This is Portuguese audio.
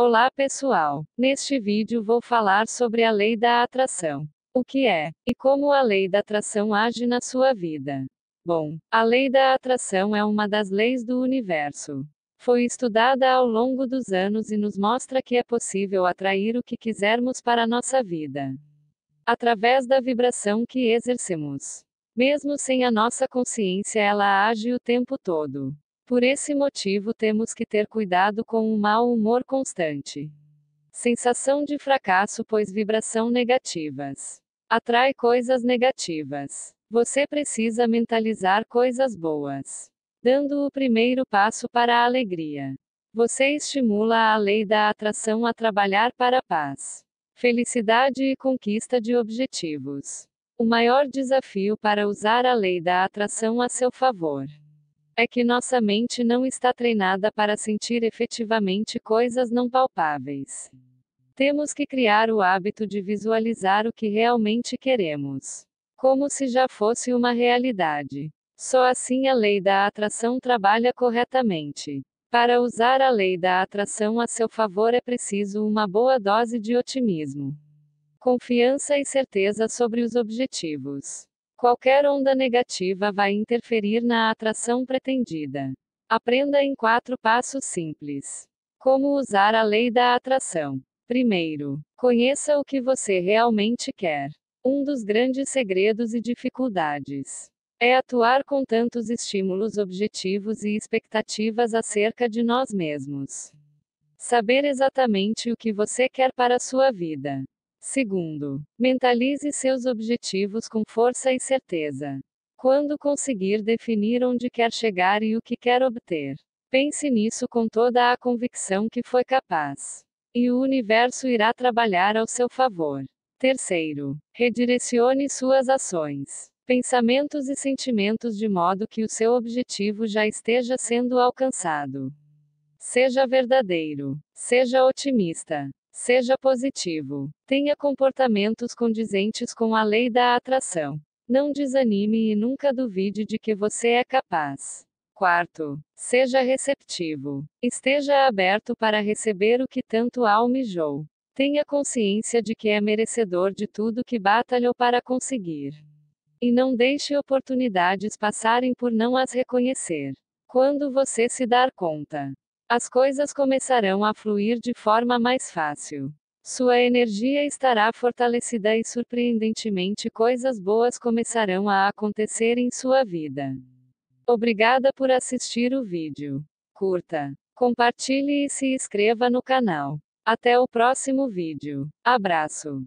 Olá pessoal, neste vídeo vou falar sobre a lei da atração. O que é, e como a lei da atração age na sua vida. Bom, a lei da atração é uma das leis do universo. Foi estudada ao longo dos anos e nos mostra que é possível atrair o que quisermos para a nossa vida, através da vibração que exercemos. Mesmo sem a nossa consciência, ela age o tempo todo. Por esse motivo temos que ter cuidado com o mau humor constante, sensação de fracasso, pois vibração negativas atrai coisas negativas. Você precisa mentalizar coisas boas, dando o primeiro passo para a alegria. Você estimula a lei da atração a trabalhar para a paz, felicidade e conquista de objetivos. O maior desafio para usar a lei da atração a seu favor é que nossa mente não está treinada para sentir efetivamente coisas não palpáveis. Temos que criar o hábito de visualizar o que realmente queremos, como se já fosse uma realidade. Só assim a lei da atração trabalha corretamente. Para usar a lei da atração a seu favor é preciso uma boa dose de otimismo, confiança e certeza sobre os objetivos. Qualquer onda negativa vai interferir na atração pretendida. Aprenda em 4 passos simples como usar a lei da atração. Primeiro, conheça o que você realmente quer. Um dos grandes segredos e dificuldades é atuar com tantos estímulos, objetivos e expectativas acerca de nós mesmos. Saber exatamente o que você quer para a sua vida. Segundo, mentalize seus objetivos com força e certeza. Quando conseguir definir onde quer chegar e o que quer obter, pense nisso com toda a convicção que foi capaz, e o universo irá trabalhar ao seu favor. Terceiro, redirecione suas ações, pensamentos e sentimentos de modo que o seu objetivo já esteja sendo alcançado. Seja verdadeiro, seja otimista, seja positivo. Tenha comportamentos condizentes com a lei da atração. Não desanime e nunca duvide de que você é capaz. Quarto, seja receptivo. Esteja aberto para receber o que tanto almejou. Tenha consciência de que é merecedor de tudo que batalhou para conseguir, e não deixe oportunidades passarem por não as reconhecer. Quando você se dar conta, as coisas começarão a fluir de forma mais fácil. Sua energia estará fortalecida e, surpreendentemente, coisas boas começarão a acontecer em sua vida. Obrigada por assistir o vídeo. Curta, compartilhe e se inscreva no canal. Até o próximo vídeo. Abraço.